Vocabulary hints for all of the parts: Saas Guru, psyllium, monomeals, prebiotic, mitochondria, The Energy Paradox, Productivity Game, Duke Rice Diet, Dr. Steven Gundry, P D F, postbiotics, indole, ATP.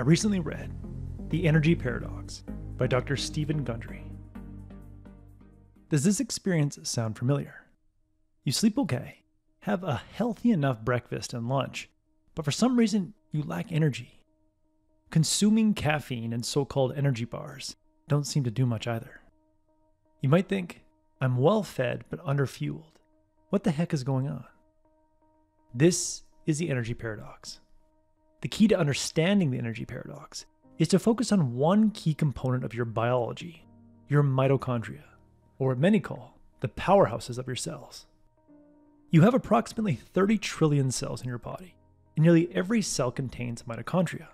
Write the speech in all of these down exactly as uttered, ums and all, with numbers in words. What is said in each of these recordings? I recently read The Energy Paradox by Doctor Steven Gundry. Does this experience sound familiar? You sleep okay, have a healthy enough breakfast and lunch, but for some reason you lack energy. Consuming caffeine and so-called energy bars don't seem to do much either. You might think, I'm well-fed but underfueled. What the heck is going on? This is the energy paradox. The key to understanding the energy paradox is to focus on one key component of your biology, your mitochondria, or what many call the powerhouses of your cells. You have approximately thirty trillion cells in your body, and nearly every cell contains mitochondria.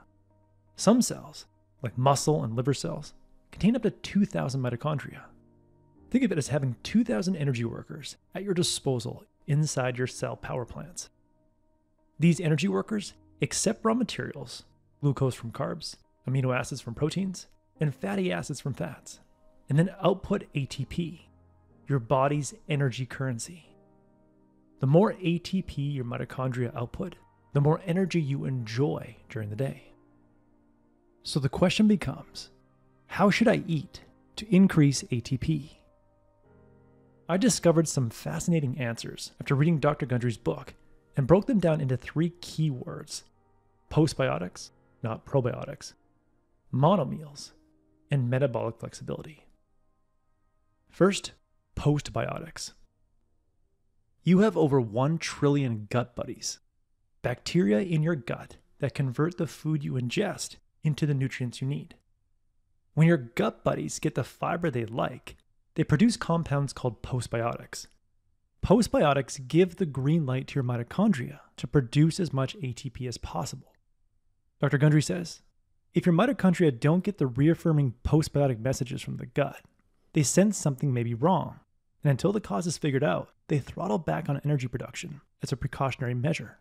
Some cells, like muscle and liver cells, contain up to two thousand mitochondria. Think of it as having two thousand energy workers at your disposal inside your cell power plants. These energy workers accept raw materials, glucose from carbs, amino acids from proteins, and fatty acids from fats, and then output A T P, your body's energy currency. The more A T P your mitochondria output, the more energy you enjoy during the day. So the question becomes, how should I eat to increase A T P? I discovered some fascinating answers after reading Doctor Gundry's book and broke them down into three key words: postbiotics, not probiotics, monomeals, and metabolic flexibility. First, postbiotics. You have over one trillion gut buddies, bacteria in your gut that convert the food you ingest into the nutrients you need. When your gut buddies get the fiber they like, they produce compounds called postbiotics. Postbiotics give the green light to your mitochondria to produce as much A T P as possible. Doctor Gundry says, if your mitochondria don't get the reaffirming postbiotic messages from the gut, they sense something may be wrong, and until the cause is figured out, they throttle back on energy production as a precautionary measure.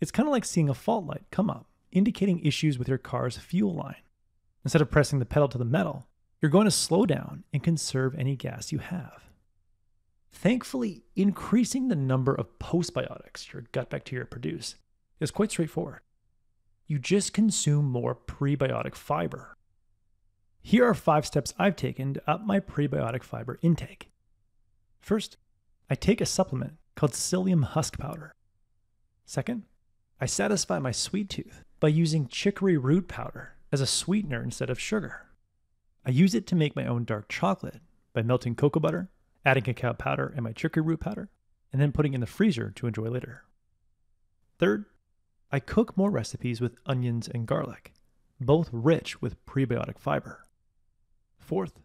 It's kind of like seeing a fault light come up, indicating issues with your car's fuel line. Instead of pressing the pedal to the metal, you're going to slow down and conserve any gas you have. Thankfully, increasing the number of postbiotics your gut bacteria produce is quite straightforward. You just consume more prebiotic fiber. Here are five steps I've taken to up my prebiotic fiber intake. First, I take a supplement called psyllium husk powder. Second, I satisfy my sweet tooth by using chicory root powder as a sweetener instead of sugar. I use it to make my own dark chocolate by melting cocoa butter, adding cacao powder and my chicory root powder, and then putting in the freezer to enjoy later. Third, I cook more recipes with onions and garlic, both rich with prebiotic fiber. Fourth,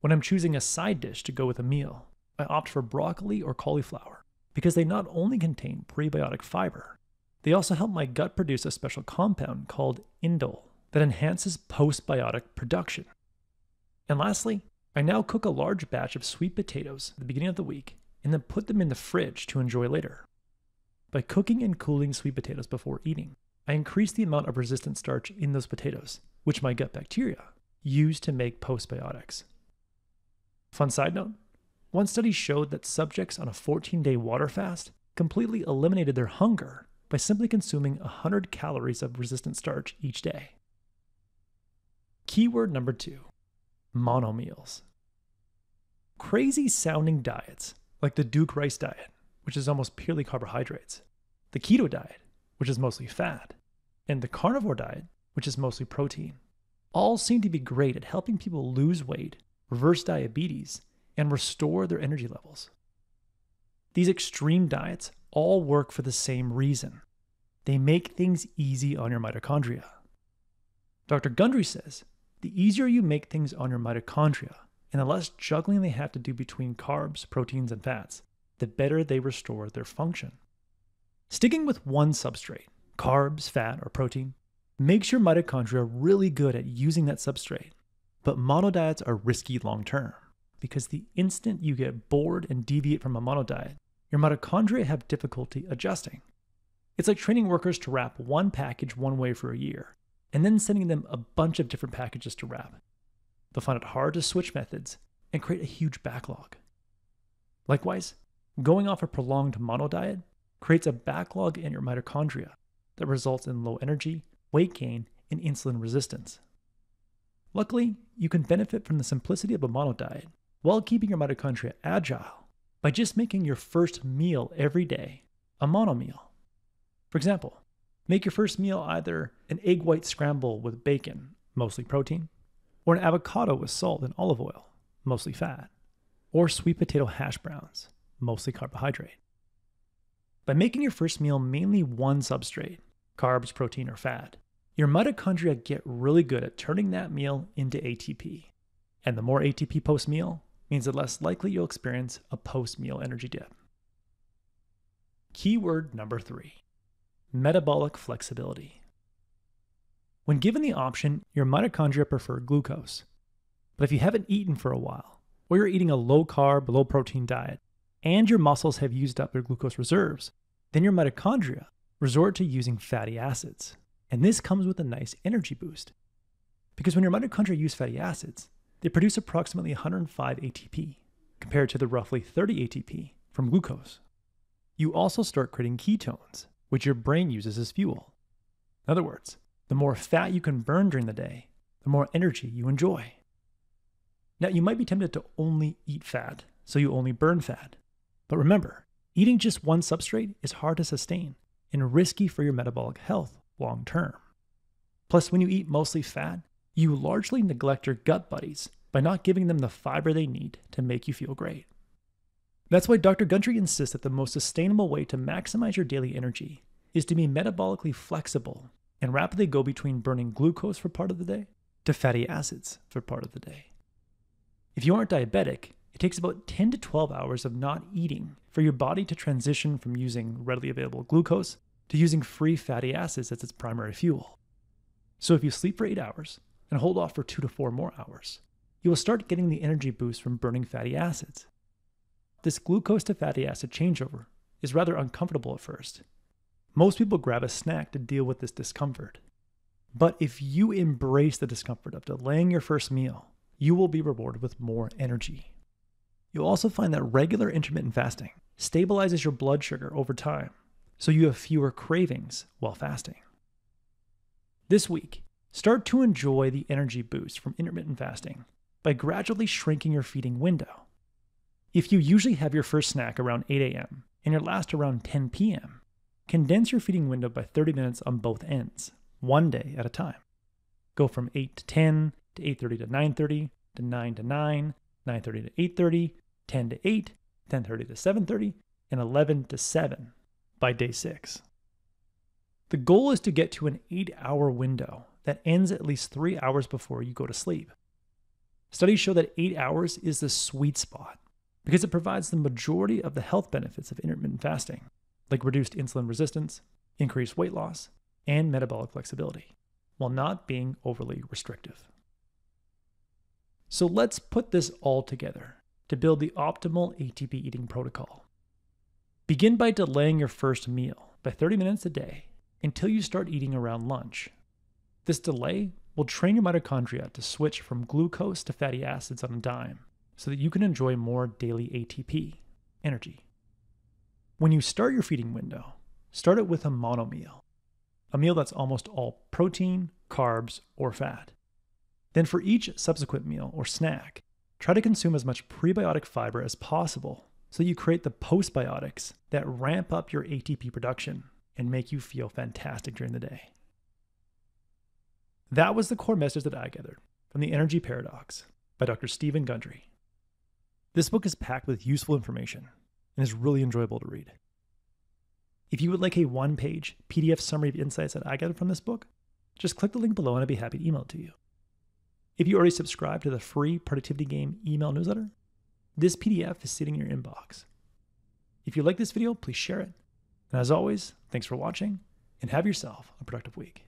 when I'm choosing a side dish to go with a meal, I opt for broccoli or cauliflower because they not only contain prebiotic fiber, they also help my gut produce a special compound called indole that enhances postbiotic production. And lastly, I now cook a large batch of sweet potatoes at the beginning of the week and then put them in the fridge to enjoy later. By cooking and cooling sweet potatoes before eating, I increase the amount of resistant starch in those potatoes, which my gut bacteria use to make postbiotics. Fun side note, one study showed that subjects on a fourteen day water fast completely eliminated their hunger by simply consuming one hundred calories of resistant starch each day. Keyword number two, monomeals. Crazy sounding diets like the Duke Rice Diet, which is almost purely carbohydrates, the keto diet, which is mostly fat, and the carnivore diet, which is mostly protein, all seem to be great at helping people lose weight, reverse diabetes, and restore their energy levels. These extreme diets all work for the same reason. They make things easy on your mitochondria. Doctor Gundry says, the easier you make things on your mitochondria, and the less juggling they have to do between carbs, proteins, and fats, the better they restore their function. Sticking with one substrate, carbs, fat, or protein, makes your mitochondria really good at using that substrate, but mono diets are risky long-term, because the instant you get bored and deviate from a mono diet, your mitochondria have difficulty adjusting. It's like training workers to wrap one package one way for a year, and then sending them a bunch of different packages to wrap. They'll find it hard to switch methods and create a huge backlog. Likewise, going off a prolonged mono diet creates a backlog in your mitochondria that results in low energy, weight gain, and insulin resistance. Luckily, you can benefit from the simplicity of a mono diet while keeping your mitochondria agile by just making your first meal every day a mono meal. For example, make your first meal either an egg white scramble with bacon, mostly protein, or an avocado with salt and olive oil, mostly fat, or sweet potato hash browns, mostly carbohydrate. By making your first meal mainly one substrate, carbs, protein, or fat, your mitochondria get really good at turning that meal into A T P. And the more A T P post-meal means the less likely you'll experience a post-meal energy dip. Keyword number three, metabolic flexibility. When given the option, your mitochondria prefer glucose. But if you haven't eaten for a while, or you're eating a low-carb, low-protein diet, and your muscles have used up their glucose reserves, then your mitochondria resort to using fatty acids. And this comes with a nice energy boost. Because when your mitochondria use fatty acids, they produce approximately one hundred five A T P, compared to the roughly thirty A T P from glucose. You also start creating ketones, which your brain uses as fuel. In other words, the more fat you can burn during the day, the more energy you enjoy. Now, you might be tempted to only eat fat, so you only burn fat. But remember, eating just one substrate is hard to sustain and risky for your metabolic health long term. Plus, when you eat mostly fat, you largely neglect your gut buddies by not giving them the fiber they need to make you feel great. That's why Doctor Gundry insists that the most sustainable way to maximize your daily energy is to be metabolically flexible and rapidly go between burning glucose for part of the day to fatty acids for part of the day. If you aren't diabetic, it takes about ten to twelve hours of not eating for your body to transition from using readily available glucose to using free fatty acids as its primary fuel. So if you sleep for eight hours and hold off for two to four more hours, you will start getting the energy boost from burning fatty acids. This glucose to fatty acid changeover is rather uncomfortable at first. Most people grab a snack to deal with this discomfort. But if you embrace the discomfort of delaying your first meal, you will be rewarded with more energy. You'll also find that regular intermittent fasting stabilizes your blood sugar over time, so you have fewer cravings while fasting. This week, start to enjoy the energy boost from intermittent fasting by gradually shrinking your feeding window. If you usually have your first snack around eight A M and your last around ten P M, condense your feeding window by thirty minutes on both ends, one day at a time. Go from eight to ten, to eight thirty to nine thirty, to nine to nine, nine thirty to eight thirty, ten to eight, ten thirty to seven thirty, and eleven to seven by day six. The goal is to get to an eight-hour window that ends at least three hours before you go to sleep. Studies show that eight hours is the sweet spot because it provides the majority of the health benefits of intermittent fasting, like reduced insulin resistance, increased weight loss, and metabolic flexibility, while not being overly restrictive. So let's put this all together to build the optimal A T P eating protocol. Begin by delaying your first meal by thirty minutes a day until you start eating around lunch. This delay will train your mitochondria to switch from glucose to fatty acids on a dime so that you can enjoy more daily A T P, energy. When you start your feeding window, start it with a mono meal, a meal that's almost all protein, carbs, or fat. Then for each subsequent meal or snack, try to consume as much prebiotic fiber as possible so you create the postbiotics that ramp up your A T P production and make you feel fantastic during the day. That was the core message that I gathered from The Energy Paradox by Doctor Steven Gundry. This book is packed with useful information and is really enjoyable to read. If you would like a one-page P D F summary of insights that I gathered from this book, just click the link below and I'd be happy to email it to you. If you already subscribe to the free Productivity Game email newsletter, this P D F is sitting in your inbox. If you like this video, please share it. And as always, thanks for watching and have yourself a productive week.